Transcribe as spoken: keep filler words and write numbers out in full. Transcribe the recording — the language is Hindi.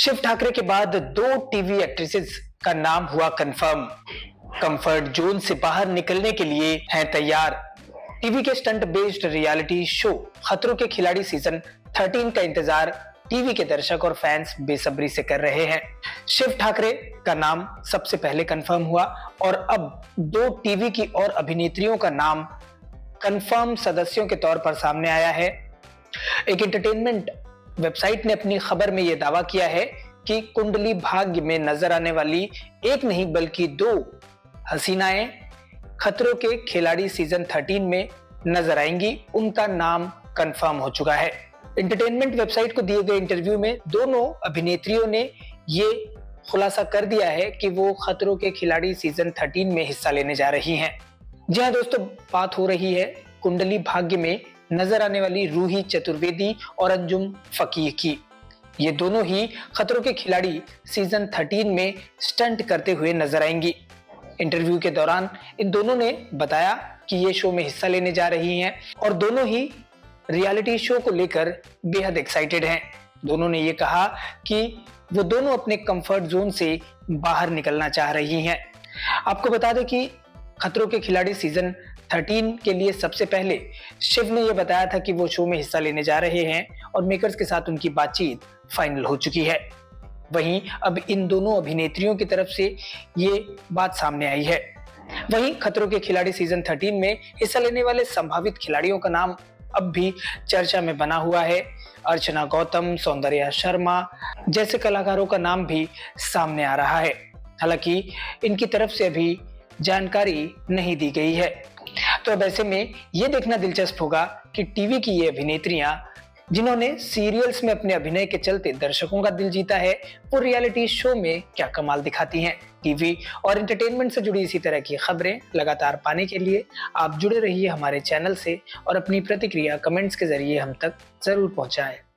शिव ठाकरे के बाद दो टीवी एक्ट्रेसेस का नाम हुआ कंफर्म। कंफर्ट जोन से बाहर निकलने के लिए हैं तैयार। टीवी के स्टंट बेस्ड रियलिटी शो खतरों के खिलाड़ी सीजन तेरह का इंतजार टीवी के दर्शक और फैंस बेसब्री से कर रहे हैं। शिव ठाकरे का नाम सबसे पहले कंफर्म हुआ और अब दो टीवी की और अभिनेत्रियों का नाम कंफर्म सदस्यों के तौर पर सामने आया है। एक एंटरटेनमेंट वेबसाइट ने अपनी खबर में यह दावा किया है कि कुंडली भाग्य में नजर आने वाली एक नहीं बल्कि दो हसीनाएं खतरों के खिलाड़ी सीजन तेरह में नजर आएंगी। उनका नाम कंफर्म हो चुका है। एंटरटेनमेंट वेबसाइट को दिए गए इंटरव्यू में दोनों अभिनेत्रियों ने ये खुलासा कर दिया है कि वो खतरों के खिलाड़ी सीजन तेरह में हिस्सा लेने जा रही हैं। जी हाँ दोस्तों, बात हो रही है कुंडली भाग्य में नजर आने वाली रूही चतुर्वेदी और अंजुम फकीह की। ये दोनों ही खतरों के खिलाड़ी सीजन तेरह में स्टंट करते हुए नजर आएंगी। इंटरव्यू के दौरान इन दोनों ने बताया कि ये शो में हिस्सा लेने जा रही हैं और दोनों ही रियलिटी शो को लेकर बेहद एक्साइटेड हैं। दोनों ने ये कहा कि वो दोनों अपने कंफर्ट जोन से बाहर निकलना चाह रही हैं। आपको बता दें कि खतरों के खिलाड़ी सीजन तेरह के लिए सबसे पहले शिव ने यह बताया था कि वो शो में हिस्सा लेने जा रहे हैं और मेकर्स के साथ उनकी बातचीत फाइनल हो चुकी है। वहीं अब इन दोनों अभिनेत्रियों की तरफ से ये बात सामने आई है। वहीं खतरों के खिलाड़ी सीजन तेरह में हिस्सा लेने वाले संभावित खिलाड़ियों का नाम अब भी चर्चा में बना हुआ है। अर्चना गौतम, सौंदर्या शर्मा जैसे कलाकारों का नाम भी सामने आ रहा है। हालांकि इनकी तरफ से अभी जानकारी नहीं दी गई है। तो अब ऐसे में ये देखना दिलचस्प होगा कि टीवी की ये अभिनेत्रियां जिन्होंने सीरियल्स में अपने अभिनय के चलते दर्शकों का दिल जीता है, वो रियलिटी शो में क्या कमाल दिखाती हैं। टीवी और एंटरटेनमेंट से जुड़ी इसी तरह की खबरें लगातार पाने के लिए आप जुड़े रहिए हमारे चैनल से और अपनी प्रतिक्रिया कमेंट्स के जरिए हम तक जरूर पहुंचाएं।